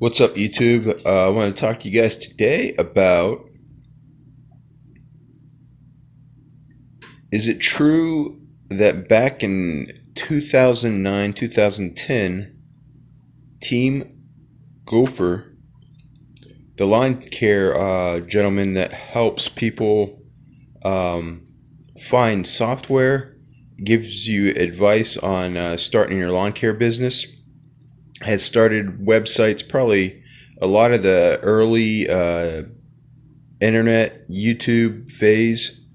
What's up, YouTube? I want to talk to you guys today about, is it true that back in 2009, 2010, Team Gopher, the lawn care gentleman that helps people find software, gives you advice on starting your lawn care business, has started websites, probably a lot of the early internet YouTube phase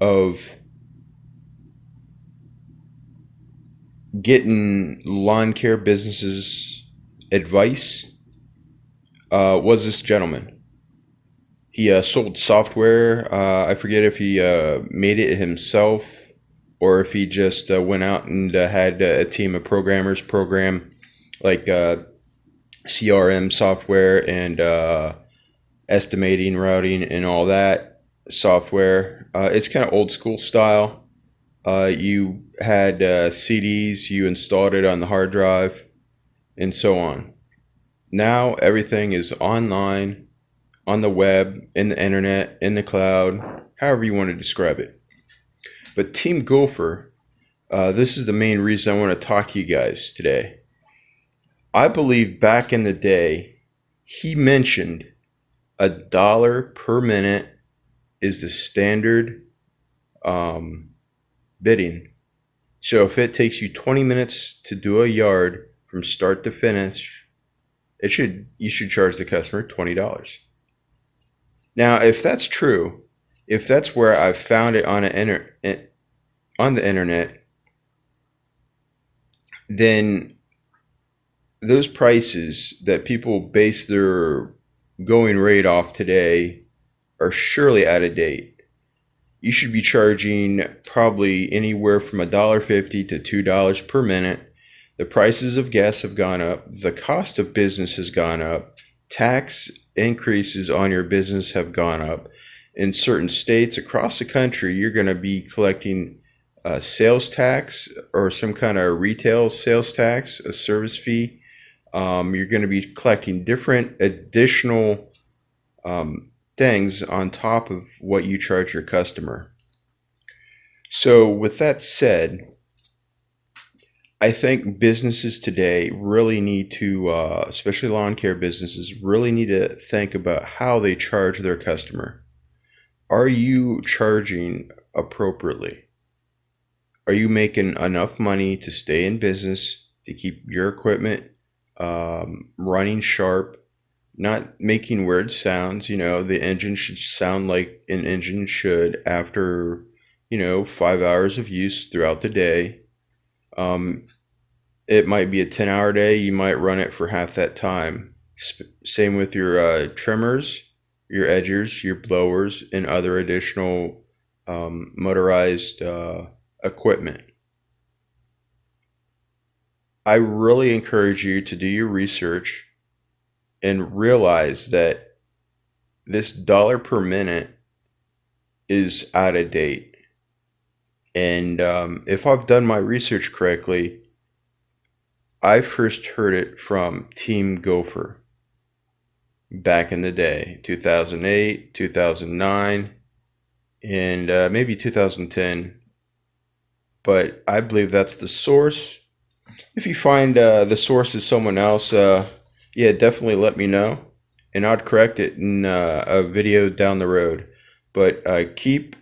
of getting lawn care businesses advice, was this gentleman. He sold software. I forget if he made it himself or if he just went out and had a team of programmers program like CRM software and estimating, routing, and all that software. It's kind of old school style. You had CDs, you installed it on the hard drive, and so on. Now everything is online, on the web, in the internet, in the cloud, however you want to describe it. But Team Gopher, this is the main reason I want to talk to you guys today. I believe back in the day, he mentioned $1 per minute is the standard bidding. So if it takes you 20 minutes to do a yard from start to finish, you should charge the customer $20. Now, if that's true, if that's where I found it on the internet, then those prices that people base their going rate off today are surely out of date. You should be charging probably anywhere from $1.50 to $2 per minute. The prices of gas have gone up. The cost of business has gone up. Tax increases on your business have gone up. In certain states across the country, you're going to be collecting sales tax or some kind of retail sales tax, a service fee. You're going to be collecting different additional things on top of what you charge your customer. So with that said, I think businesses today really need to, especially lawn care businesses, really need to think about how they charge their customer. Are you charging appropriately? Are you making enough money to stay in business, to keep your equipment running sharp, not making weird sounds? You know, the engine should sound like an engine should after, you know, 5 hours of use throughout the day. It might be a 10-hour day. You might run it for half that time. Same with your trimmers, your edgers, your blowers, and other additional motorized equipment. I really encourage you to do your research and realize that this $1 per minute is out of date. And if I've done my research correctly, I first heard it from Team Gopher back in the day, 2008, 2009, and maybe 2010. But I believe that's the source. If you find the source is someone else, yeah, definitely let me know, and I'd correct it in a video down the road. But keep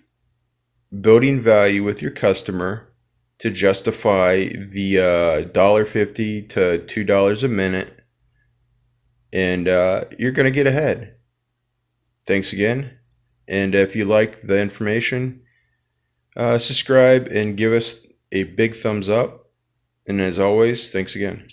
building value with your customer to justify the $1.50 to $2 a minute, and you're going to get ahead. Thanks again, and if you like the information, subscribe and give us a big thumbs up. And as always, thanks again.